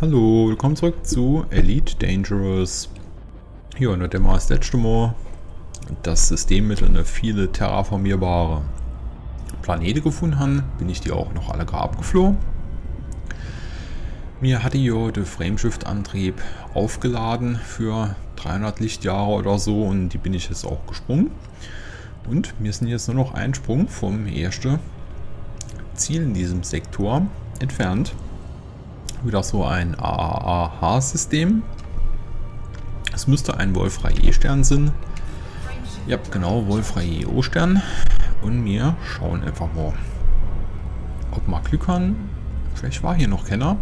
Hallo, willkommen zurück zu Elite Dangerous. Hier unter dem das letzte Mal das System mit einer viele terraformierbare Planete gefunden haben, bin ich die auch noch alle gerade abgeflogen. Mir hatte hier den Frameshift-Antrieb aufgeladen für 300 Lichtjahre oder so und die bin ich jetzt auch gesprungen. Und wir sind jetzt nur noch ein Sprung vom ersten Ziel in diesem Sektor entfernt. Wieder so ein AAH-System. Es müsste ein Wolfrei E-Stern sein. Ja, genau, Wolfrei E-Stern. Und wir schauen einfach mal, ob wir Glück haben. Vielleicht war hier noch keiner.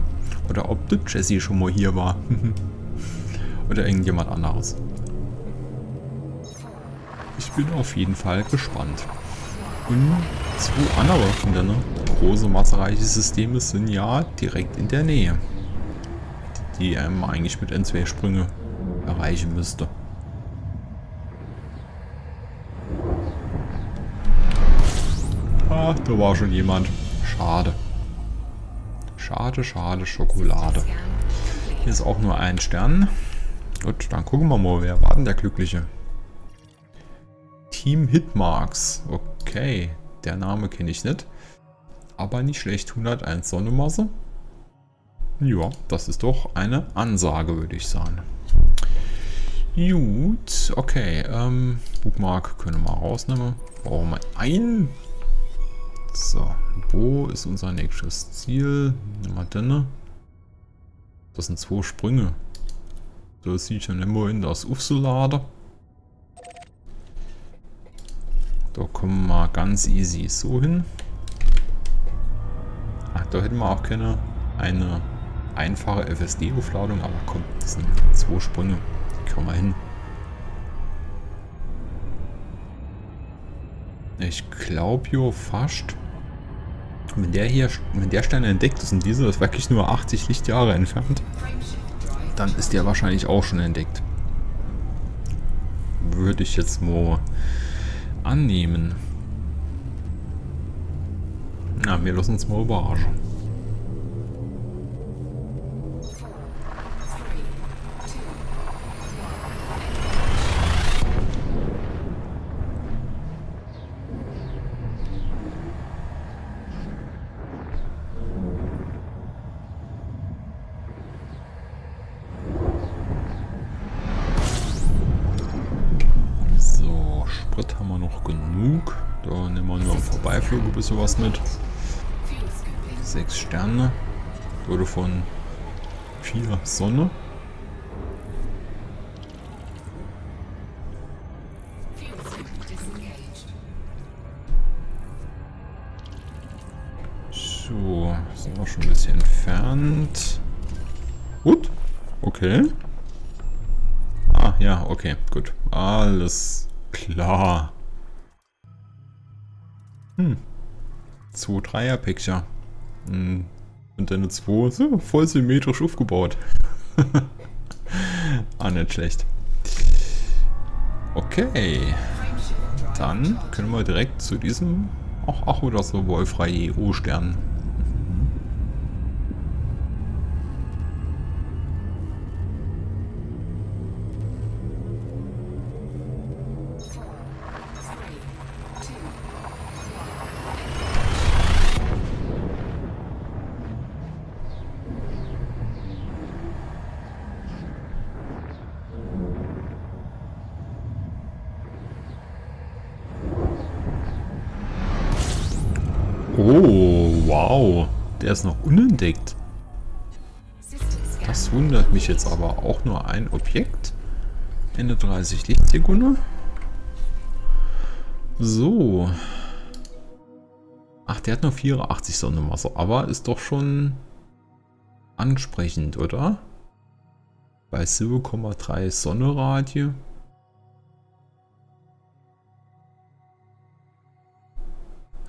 Oder ob der Jesse schon mal hier war. Oder irgendjemand anderes. Ich bin auf jeden Fall gespannt. Und zwei andere von denen. Große, massereiche Systeme sind ja direkt in der Nähe, die einem eigentlich mit N2 Sprünge erreichen müsste. Ach, da war schon jemand. Schade. Schade, schade, Schokolade. Hier ist auch nur ein Stern. Gut, dann gucken wir mal, wer war denn der Glückliche? Team Hitmarks. Okay, der Name kenne ich nicht. Aber nicht schlecht, 101 Sonnenmasse. Ja, das ist doch eine Ansage, würde ich sagen. Gut, okay. Bookmark können wir mal rausnehmen. Brauchen wir ein. So, wo ist unser nächstes Ziel? Nehmen wir denn? Das sind zwei Sprünge. Da sieht schon immer in das Ufsolade. Da kommen wir ganz easy so hin. Ach, da hätten wir auch keine eine einfache FSD-Aufladung, aber komm, das sind zwei Sprünge, die kommen wir hin. Ich glaube jo fast, wenn der Stern entdeckt ist und dieser ist wirklich nur 80 Lichtjahre entfernt, dann ist der wahrscheinlich auch schon entdeckt. Würde ich jetzt mal annehmen. Na, wir lassen uns mal überraschen. So, Sprit haben wir noch genug. Da nehmen wir nur am Vorbeiflug ein bisschen was mit. 6 Sterne wurde von 4 Sonne. So, sind wir schon ein bisschen entfernt. Gut, okay. Ah, ja, okay, gut. Alles klar. 2 Dreier-Päckchen. Und dann 2, so, voll symmetrisch aufgebaut. Ah, nicht schlecht. Okay. Dann können wir direkt zu diesem, ach oder so, Wolfrei E-Stern. Oh, wow. Der ist noch unentdeckt. Das wundert mich jetzt aber auch nur ein Objekt. Ende 30 Lichtsekunde. So. Ach, der hat nur 84 Sonnenmasse. Aber ist doch schon ansprechend, oder? Bei 7,3 Sonnenradie.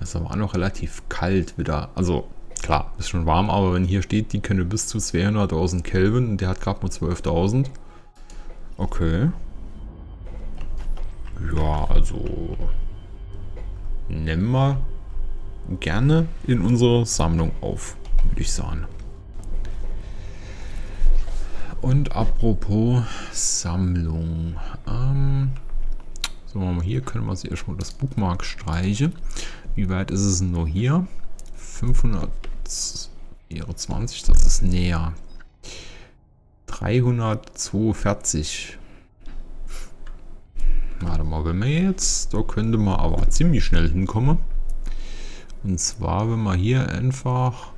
Das ist aber auch noch relativ kalt wieder. Also klar, ist schon warm, aber wenn hier steht, die können bis zu 200.000 Kelvin und der hat gerade nur 12.000. Okay. Ja, also nehmen wir gerne in unsere Sammlung auf, würde ich sagen. Und apropos Sammlung. So, hier können wir uns erstmal das Bookmark streichen. Wie weit ist es denn nur hier? 520, das ist näher. 342. Warte mal, wenn wir jetzt, da könnte man aber ziemlich schnell hinkommen. Und zwar, wenn wir hier einfach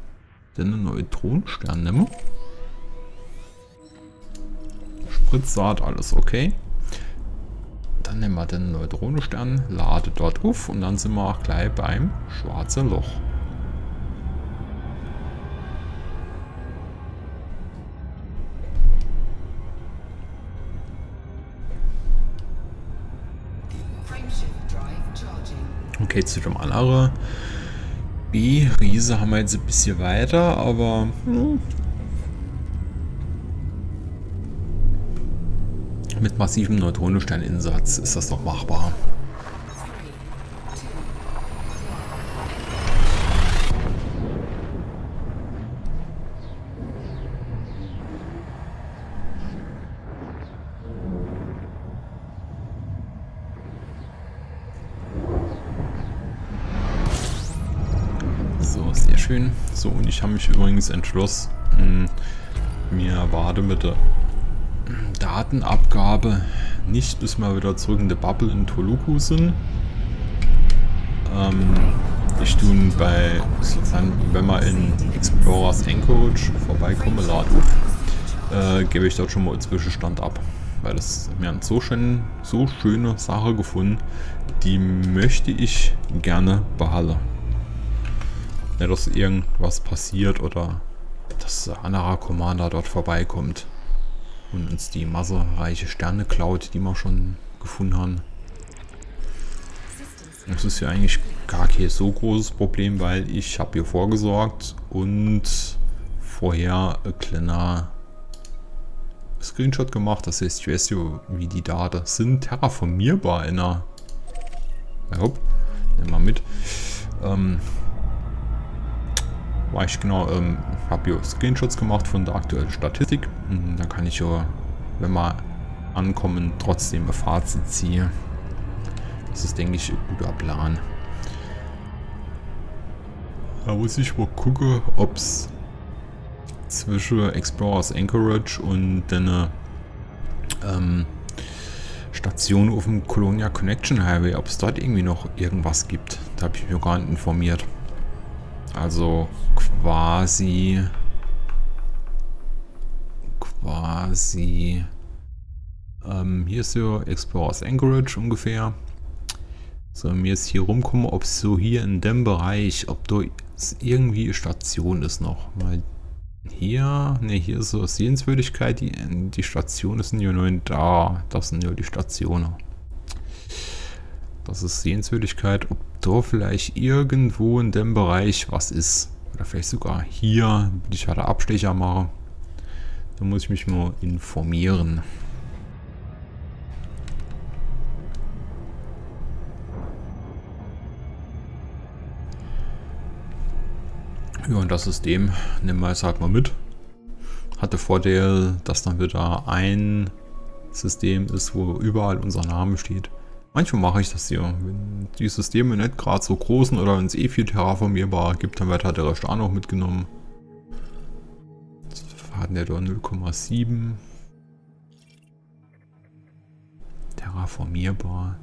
den Neutronenstern nehmen. Spritzsaat, alles okay. Dann nehmen wir den Neutronenstern, lade dort auf und dann sind wir auch gleich beim Schwarzen Loch. Okay, zu dem anderen B-Riese haben wir jetzt ein bisschen weiter, aber mit massivem Neutronensterninsatz ist das doch machbar. So, und ich habe mich übrigens entschlossen, mir warte mit der Datenabgabe nicht, bis wir wieder zurück in der Bubble in Toluku sind. Ich tue bei, sozusagen, wenn man in Explorers Anchorage vorbeikomme, gebe ich dort schon mal einen Zwischenstand ab, weil das mir eine so schöne Sache gefunden, die möchte ich gerne behalten. Nicht, dass irgendwas passiert oder dass der andere Commander dort vorbeikommt und uns die massereiche Sterne klaut, die wir schon gefunden haben. Das ist ja eigentlich gar kein so großes Problem, weil ich habe hier vorgesorgt und vorher ein kleiner Screenshot gemacht. Das heißt, ich weiß ja, wie die Daten sind. Terraformierbar in einer... Hopp, nehmen wir mit. War ich genau, habe hier Screenshots gemacht von der aktuellen Statistik. Da kann ich ja, wenn wir ankommen, trotzdem ein Fazit ziehen. Das ist, denke ich, ein guter Plan. Da muss ich mal gucken, ob es zwischen Explorers Anchorage und den Station auf dem Colonia Connection Highway, ob es dort irgendwie noch irgendwas gibt. Da habe ich mich gar nicht informiert. Also quasi hier ist so Explorers Anchorage ungefähr. So, mir jetzt hier rumkommen, ob so hier in dem Bereich, ob da irgendwie eine Station ist noch. Weil hier, ne, hier ist so Sehenswürdigkeit, die Station ist ja nur da. Das sind ja die Stationen. Das ist Sehenswürdigkeit, ob da vielleicht irgendwo in dem Bereich was ist. Oder vielleicht sogar hier, wenn ich gerade Abstecher mache. Da muss ich mich mal informieren. Ja, und das System nehmen wir jetzt halt mal mit. Hat den Vorteil, dass dann wieder ein System ist, wo überall unser Name steht. Manchmal mache ich das hier, wenn die Systeme nicht gerade so großen oder wenn es eh viel terraformierbar gibt, dann wird halt der Rest auch noch mitgenommen. Wir hatten ja da 0,7. Terraformierbar.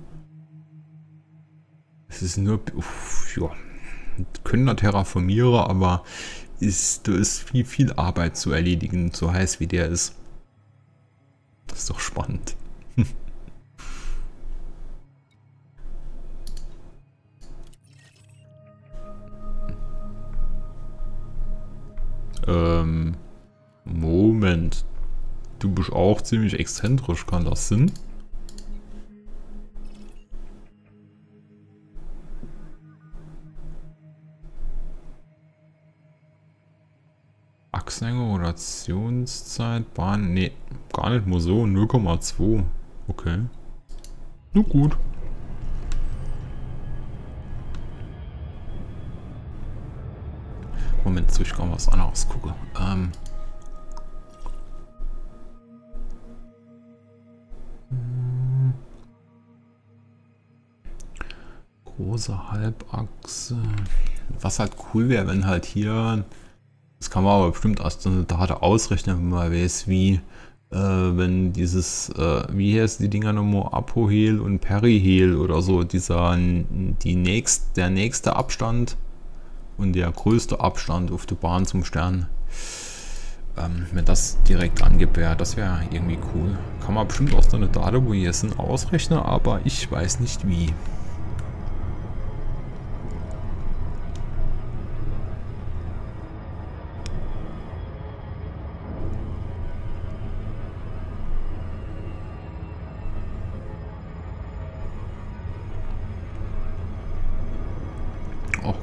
Es ist nur, ja, können da terraformieren, aber da ist viel Arbeit zu erledigen, so heiß wie der ist. Das ist doch spannend. Moment. Du bist auch ziemlich exzentrisch, kann das sein? Achsenlänge, Rotationszeit, Bahn. Ne, gar nicht mal so. 0,2. Okay. Na gut. Moment, so ich kann was anderes gucken. Große Halbachse. Was halt cool wäre, wenn halt hier, das kann man aber bestimmt aus der Karte ausrechnen, wenn man weiß, wie, wenn dieses, wie heißt die Dinger nochmal, Apohel und Perihel oder so, dieser, der nächste Abstand und der größte Abstand auf der Bahn zum Stern. Wenn das direkt angibt, das wäre irgendwie cool. Kann man bestimmt aus der Karte, wo hier sind, ausrechnen, aber ich weiß nicht wie.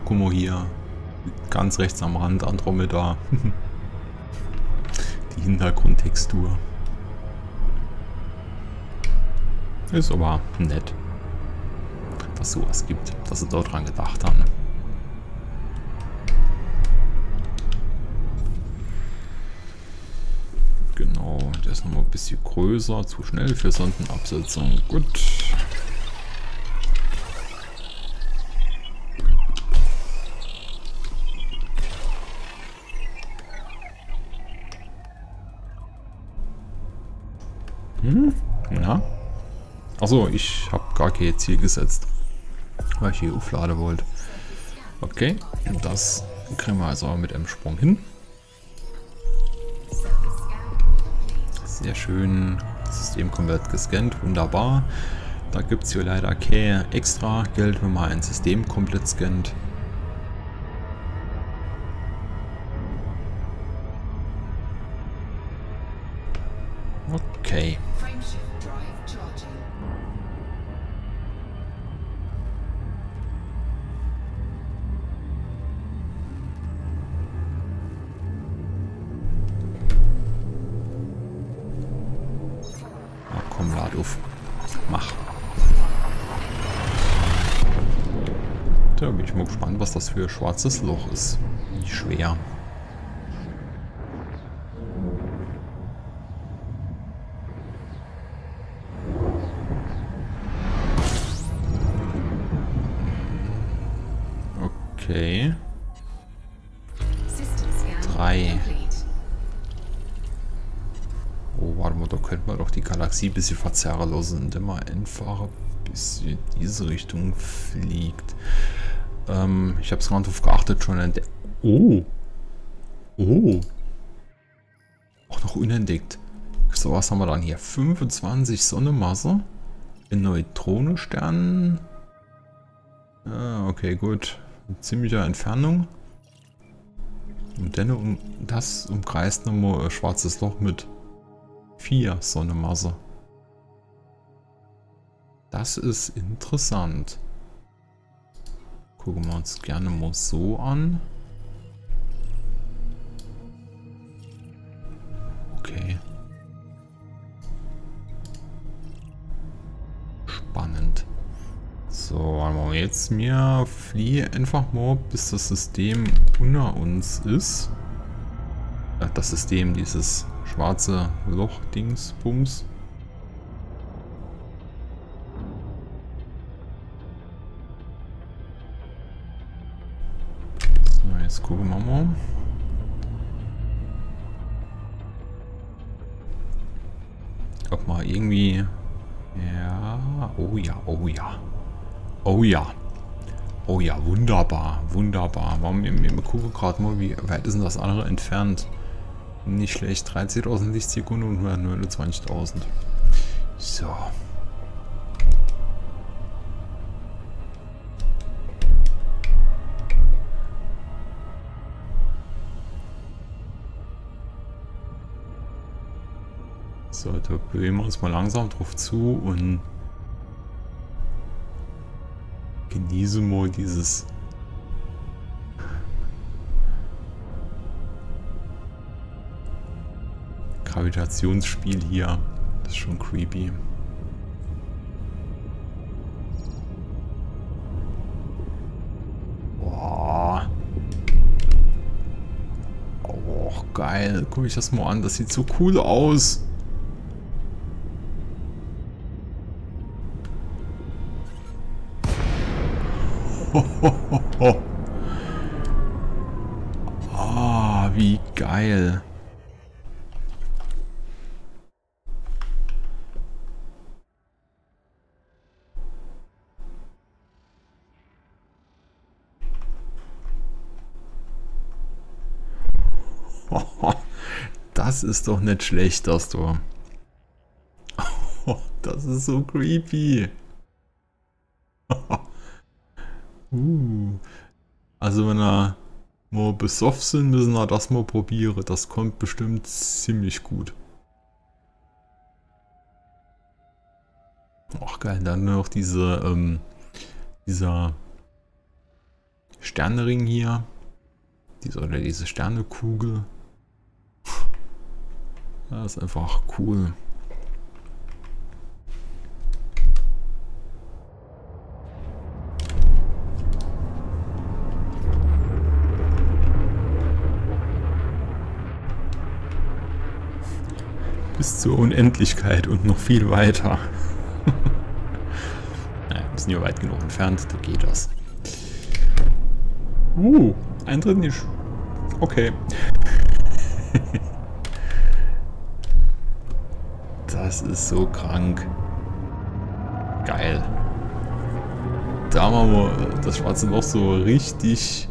Guck mal hier, ganz rechts am Rand Andromeda, die Hintergrundtextur. Ist aber nett, dass sowas gibt, dass sie dort dran gedacht haben. Genau, der ist nochmal ein bisschen größer, zu schnell für Sondenabsetzung, gut. Ja. Achso, ich habe gar kein Ziel gesetzt, weil ich hier aufladen wollte. Okay, das kriegen wir also mit einem Sprung hin. Sehr schön, das System komplett gescannt, wunderbar. Da gibt es hier leider kein extra Geld, wenn man ein System komplett scannt. Okay. Mach. Da bin ich mal gespannt, was das für ein schwarzes Loch ist. Nicht schwer. Okay. 3. Oh, warte mal, da könnte man doch die Galaxie ein bisschen verzerren lassen, indem man einfach ein bisschen in diese Richtung fliegt. Ich habe es gerade drauf geachtet, schon entdeckt. Oh! Oh! Auch noch unentdeckt. So, was haben wir dann hier? 25 Sonnenmasse in Neutronensternen. Ah, okay, gut. In ziemlicher Entfernung. Und dann das umkreist nochmal ein schwarzes Loch mit 4 Sonnenmasse. Das ist interessant. Gucken wir uns gerne mal so an. Okay. Spannend. So, jetzt mir fliehe einfach mal, bis das System unter uns ist. Das System, dieses schwarze Loch-Dingsbums. So, jetzt gucken wir mal. Ob mal irgendwie. Ja. Oh ja, oh ja. Oh ja. Oh ja, wunderbar. Wunderbar. Wir gucken gerade mal, wie weit ist denn das andere entfernt? Nicht schlecht, 13.000 Lichtsekunden und 129.000. So. So, da bewegen wir uns mal langsam drauf zu und genießen mal dieses Gravitationsspiel hier. Das ist schon creepy. Boah. Oh, geil. Guck ich das mal an. Das sieht so cool aus. Ah, wie geil. Das ist doch nicht schlecht, das Tor. Oh, das ist so creepy. Also wenn er mal besoffen sind, müssen wir das mal probieren. Das kommt bestimmt ziemlich gut. Ach geil, dann noch diese, dieser Sternenring hier. Diese Sternekugel. Das ist einfach cool. Bis zur Unendlichkeit und noch viel weiter. Naja, wir sind ja weit genug entfernt, da geht das. Eintritt nicht. Okay. Das ist so krank. Geil. Da machen wir das Schwarze Loch so richtig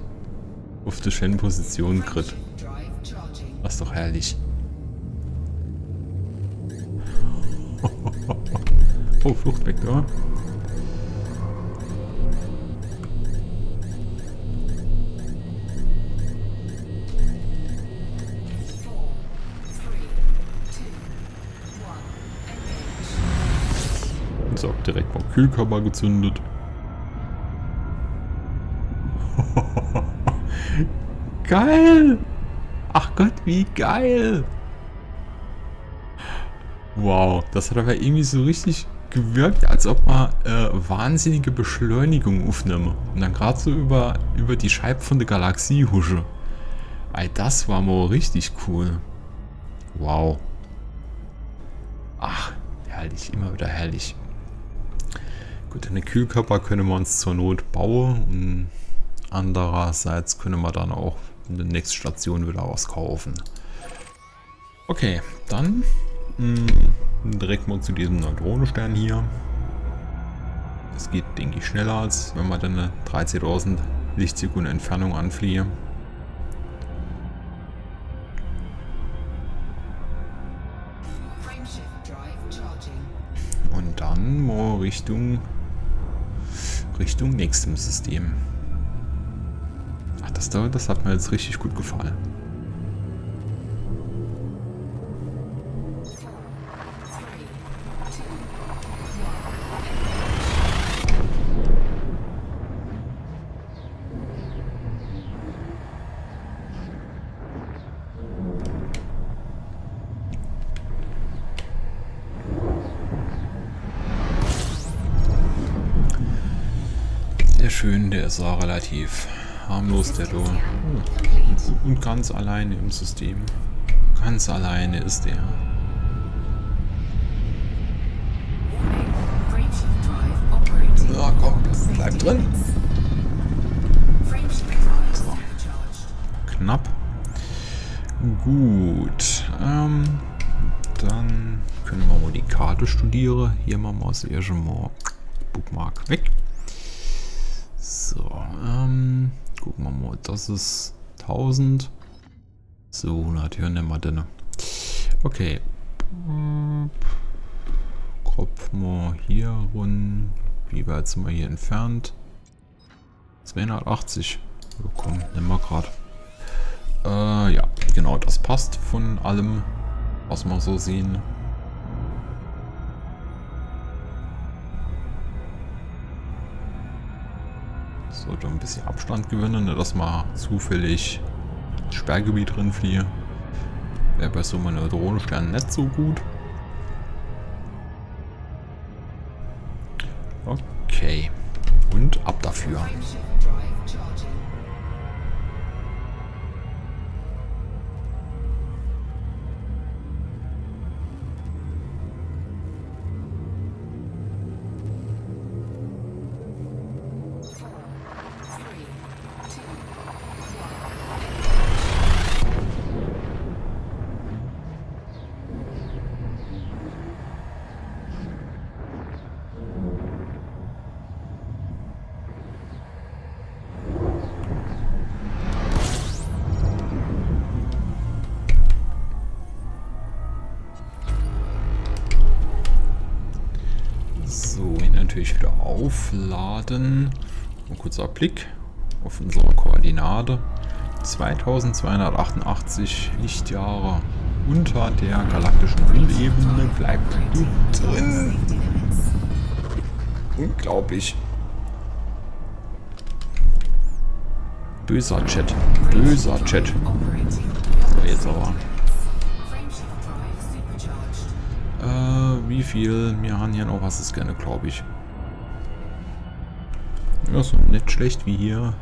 auf der schönen Position kriegt. Das ist doch herrlich. Oh, Fluchtvektor. So, direkt mal Kühlkörper gezündet. Geil! Ach Gott, wie geil! Wow, das hat aber irgendwie so richtig gewirkt, als ob man wahnsinnige Beschleunigung aufnimmt. Und dann gerade so über die Scheibe von der Galaxie husche. Ey, das war mal richtig cool. Wow. Ach, herrlich, immer wieder herrlich. Gut, eine Kühlkörper können wir uns zur Not bauen. Und andererseits können wir dann auch in der nächsten Station wieder was kaufen. Okay, dann direkt mal zu diesem Neutronenstern hier. Das geht, denke ich, schneller, als wenn man dann eine 13.000 Lichtsekunden Entfernung anfliehe. Und dann mal Richtung nächstem System. Ach, das da, das hat mir jetzt richtig gut gefallen. Der ist auch relativ harmlos, der Don. Und ganz alleine im System. Ganz alleine ist er. Ja, komm, bleib drin. So. Knapp. Gut. Dann können wir mal die Karte studieren. Hier machen wir das erste Mal Bookmark weg. So, gucken wir mal, das ist 1000. So, 100, hier nehmen wir den. Okay. Kopf mal hier rund. Wie weit sind wir hier entfernt? 280. Oh, komm, nehmen wir gerade. Ja, genau, das passt von allem, was wir so sehen. Sollte ein bisschen Abstand gewinnen, dass man zufällig ins Sperrgebiet drin fliehe. Wäre bei so einem Neutronenstern nicht so gut. Okay. Und ab dafür. natürlich wieder aufladen. Ein kurzer Blick auf unsere Koordinate. 2288 Lichtjahre unter der galaktischen Nullebene bleibt du drin. Unglaublich. Böser Chat. Böser Chat. So, jetzt aber. Wie viel? Wir haben hier noch was ist gerne, glaube ich. Ja, so nicht schlecht wie hier.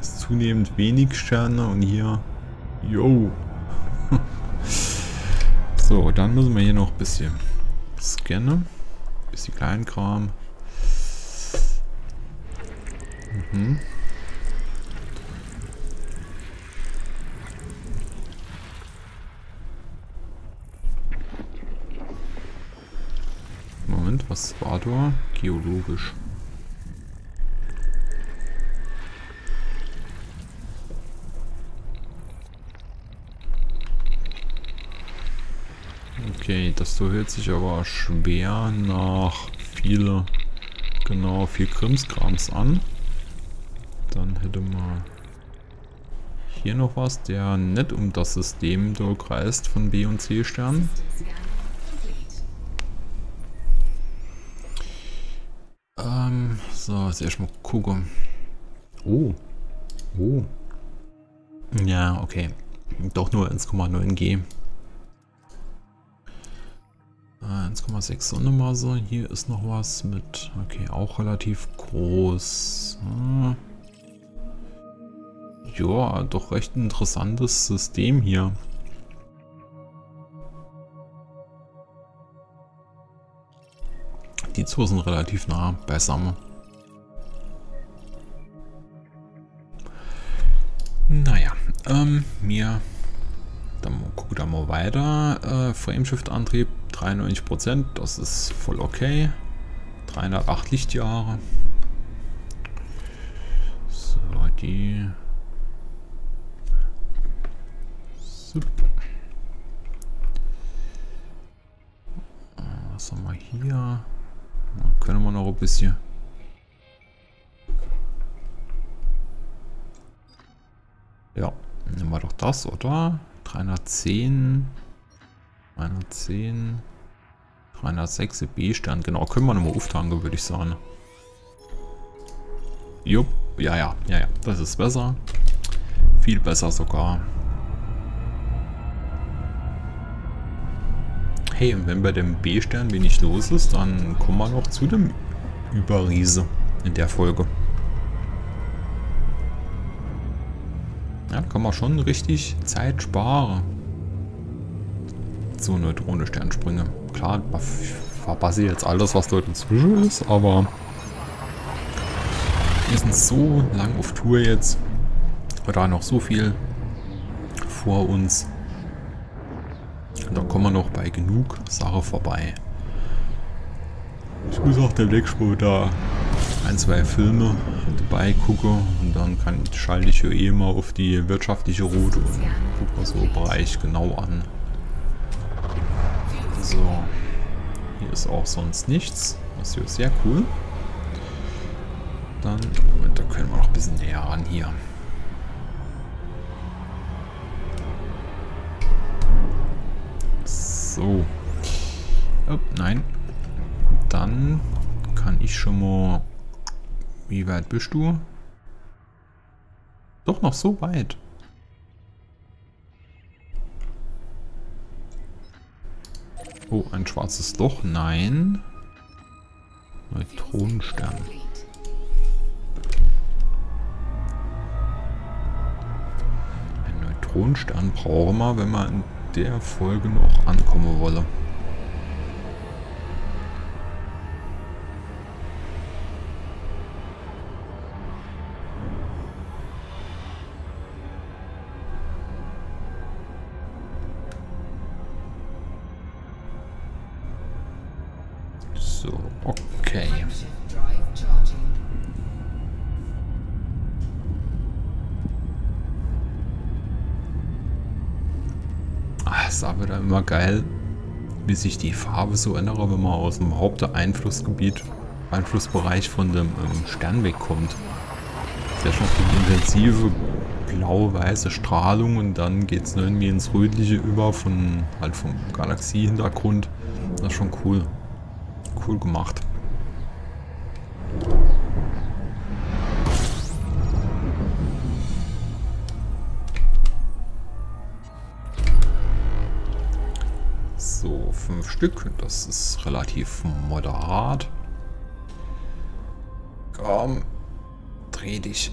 Ist zunehmend wenig Sterne und hier. Jo. So, dann müssen wir hier noch ein bisschen scannen. Bisschen Kleinkram. Mhm. Moment, was war da? Geologisch. Okay, das so hört sich aber schwer nach viel Krimskrams an. Dann hätte man hier noch was, der nicht um das System da kreist von B- und C-Sternen. So, jetzt erstmal gucken. Oh. Oh. Ja, okay. Doch nur 1,9 G. 1,6 Sonnenmasse. Hier ist noch was mit. Okay, auch relativ groß. Ja, doch recht interessantes System hier. Die zwei sind relativ nah beisammen. Naja, mir. Dann gucken wir mal weiter. Frameshift-Antrieb 93%, das ist voll okay. 308 Lichtjahre. So, die. Super. Was haben wir hier? Dann können wir noch ein bisschen. Ja, nehmen wir doch das, oder? 310, 310, 306 B-Stern, genau, können wir nochmal auftanken, würde ich sagen. Jupp, ja, das ist besser. Viel besser sogar. Hey, und wenn bei dem B-Stern wenig los ist, dann kommen wir noch zu dem Überriese in der Folge. Ja, kann man schon richtig Zeit sparen. So Neutrone-Sternsprünge. Klar, man verpasse jetzt alles, was dort inzwischen ist, aber wir sind so lang auf Tour jetzt. Da noch so viel vor uns. Da kommen wir noch bei genug Sache vorbei. Ich muss auch demnächst mal da ein, zwei Filme dabei gucke und dann schalte ich hier eh mal auf die wirtschaftliche Route und gucke mir so einen Bereich genau an. So, hier ist auch sonst nichts. Das hier ist sehr cool. Dann, Moment, da können wir noch ein bisschen näher ran hier. So. Oh, nein. Dann kann ich schon mal. Wie weit bist du? Doch noch so weit. Oh, ein schwarzes Loch. Nein. Neutronenstern. Ein Neutronenstern brauchen wir, wenn wir in der Folge noch ankommen wollen. Okay. Ach, ist aber dann immer geil, wie sich die Farbe so ändert, wenn man aus dem Haupteinflussgebiet Einflussbereich von dem Stern wegkommt. Sehr schon viel intensive blau-weiße Strahlung und dann geht es irgendwie ins Rötliche über von halt vom Galaxie-Hintergrund. Das ist schon cool. Cool gemacht. So, 5 Stück, das ist relativ moderat. Komm, dreh dich.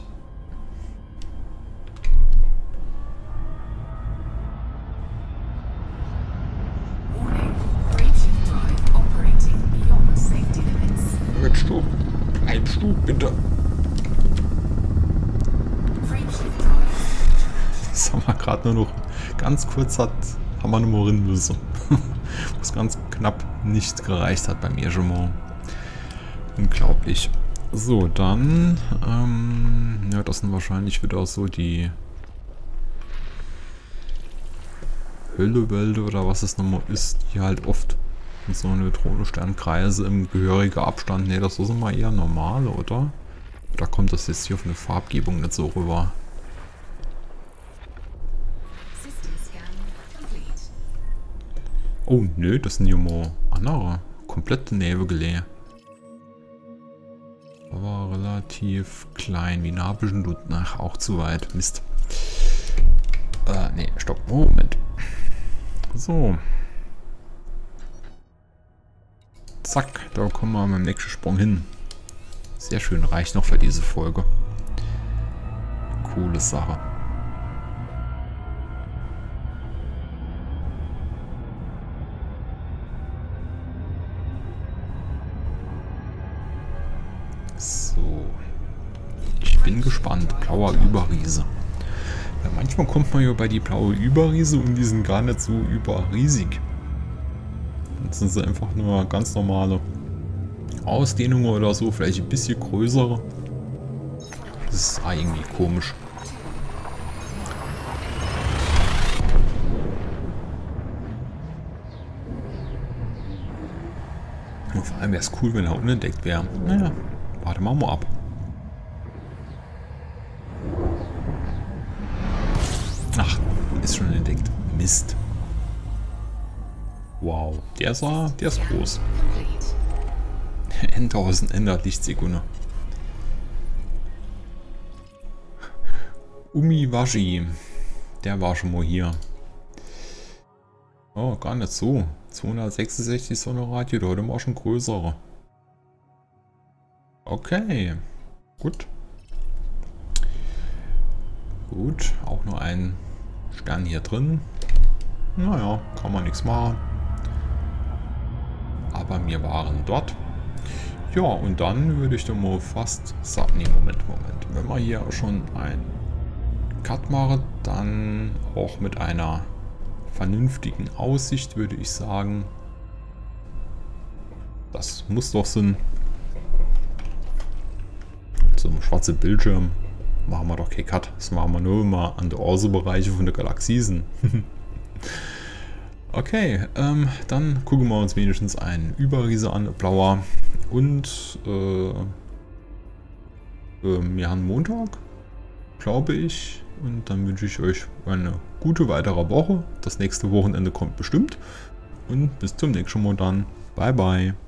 Bleibst du, bitte. Das haben wir gerade nur noch ganz kurz haben wir nur hin müssen. Was ganz knapp nicht gereicht hat beim Egement. Unglaublich. So, dann. Ja, das sind wahrscheinlich wieder so die Höllewälder oder was es nochmal ist, die halt oft mit so eine Neutronensternkreise im gehörigen Abstand. Ne, das ist immer eher normale, oder? Da kommt das jetzt hier auf eine Farbgebung nicht so rüber. Oh, nö, das sind ja mal andere. Komplette Nebelgelehe. Aber relativ klein. Wie nah bist du? Nach auch zu weit. Mist. Ne, stopp. Moment. So. Zack, da kommen wir mit dem nächsten Sprung hin. Sehr schön, reicht noch für diese Folge. Coole Sache. So. Ich bin gespannt. Blauer Überriese. Ja, manchmal kommt man ja bei die blaue Überriese und die sind gar nicht so überriesig. Das sind sie einfach nur ganz normale Ausdehnungen oder so, vielleicht ein bisschen größere. Das ist irgendwie komisch. Und vor allem wäre es cool, wenn er unentdeckt wäre. Naja, warte mal ab. Ach, ist schon entdeckt. Mist. Wow, der ist groß. N1000 ändert Lichtsekunde. Umiwashi, der war schon mal hier. Oh, gar nicht so. 266 Sonnenradius, da hatten wir auch schon größere. Okay, gut. Gut, auch nur ein Stern hier drin. Naja, kann man nichts machen. Aber wir waren dort. Ja, und dann würde ich doch mal fast sagen, nee, Moment. Wenn wir hier schon einen Cut machen, dann auch mit einer vernünftigen Aussicht würde ich sagen, das muss doch Sinn. Zum schwarzen Bildschirm machen wir doch keinen Cut. Das machen wir nur immer an die Orsebereiche von der Galaxien. Okay, dann gucken wir uns wenigstens einen Überriese an, blauer, und wir haben Montag, glaube ich, und dann wünsche ich euch eine gute weitere Woche. Das nächste Wochenende kommt bestimmt und bis zum nächsten Mal dann. Bye bye.